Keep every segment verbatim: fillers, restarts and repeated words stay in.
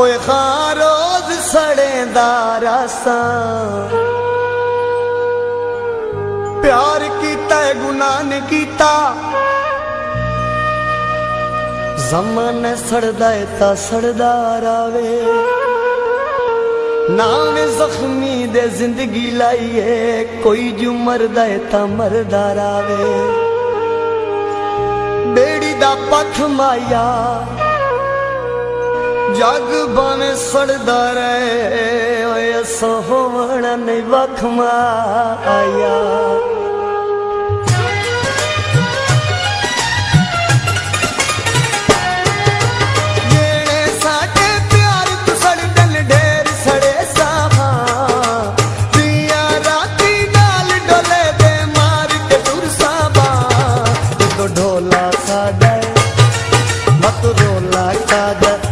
ओए खां रोज सड़ेंदा रासा, प्यार कीता है गुनाह ने कीता, ज़माना सड़दा है ता सड़दा रावे, नाम जख्मी दे जिंदगी लाई है, कोई जो मरदा है ता मरदा रावे। बेड़ी दा पथ माया जग बने सड़दा रहे, ऐसा होना नहीं वख माया। जेड़े साडे प्यार तू सड़न ढेर सड़े सावा, दिया राती नाल डोले दे मार के तुर सावा। तो ढोला साडा मत रोला साडा,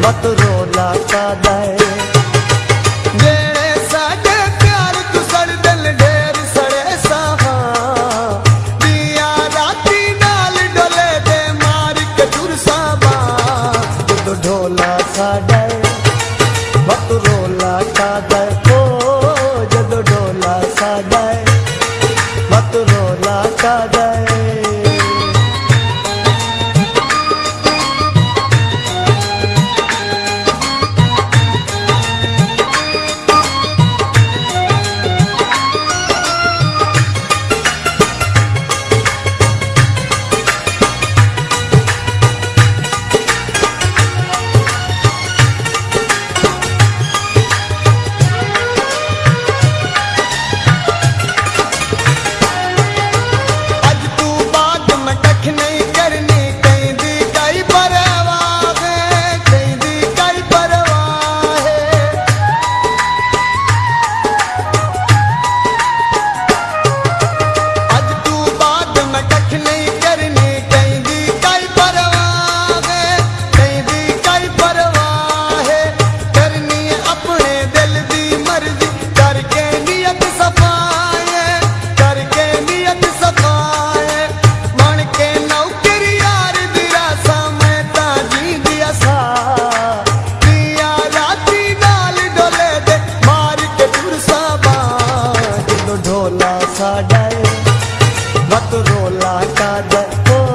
मत रोला सादा है। जेड़े साडे प्यार तू सड़ दिल ढेर सड़े साहा, दिया राती नाल डोले दे मार के तुर सावा। तो ढोला सादा है मत रोला सादा है, ओ जदो ढोला सादा है मत रोला सादा है।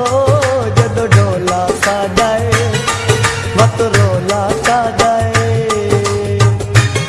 मत रोला सादा ओ जदो ढोला सादा है, मत रोला सादा है।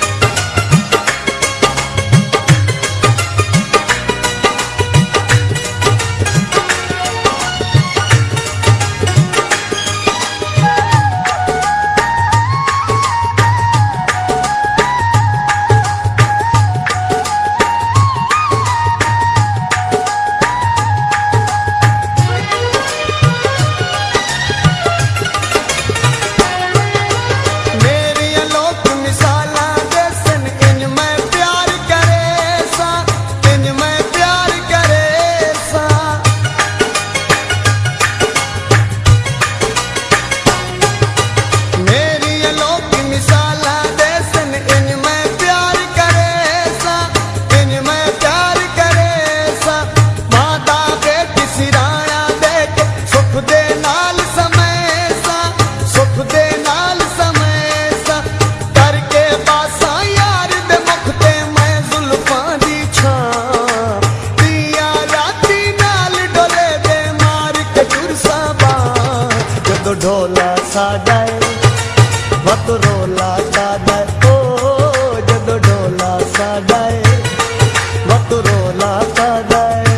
ढोला सादा है मत रोला सादा है, ओ जदो ढोला सादा है मत रोला सादा है।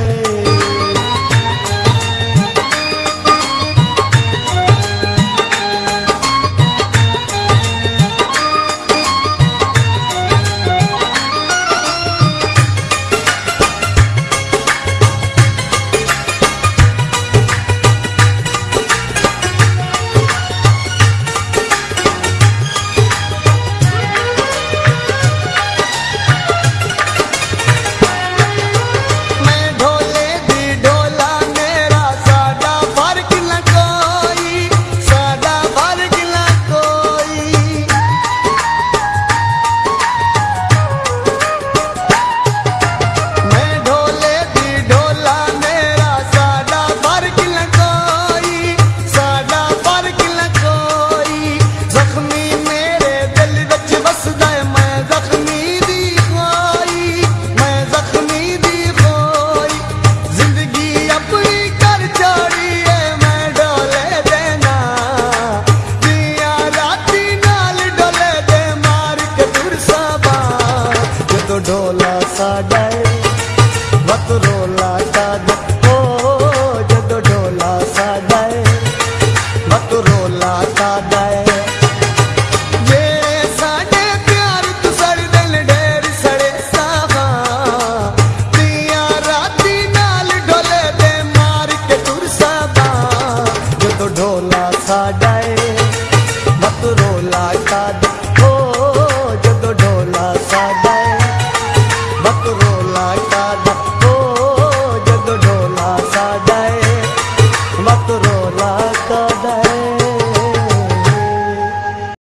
ढोला सा डाए मत रोला सा हो जग ढोला सा डाए मत रोला सा हो जग ढोला सा डाए मत रोला सा डाए।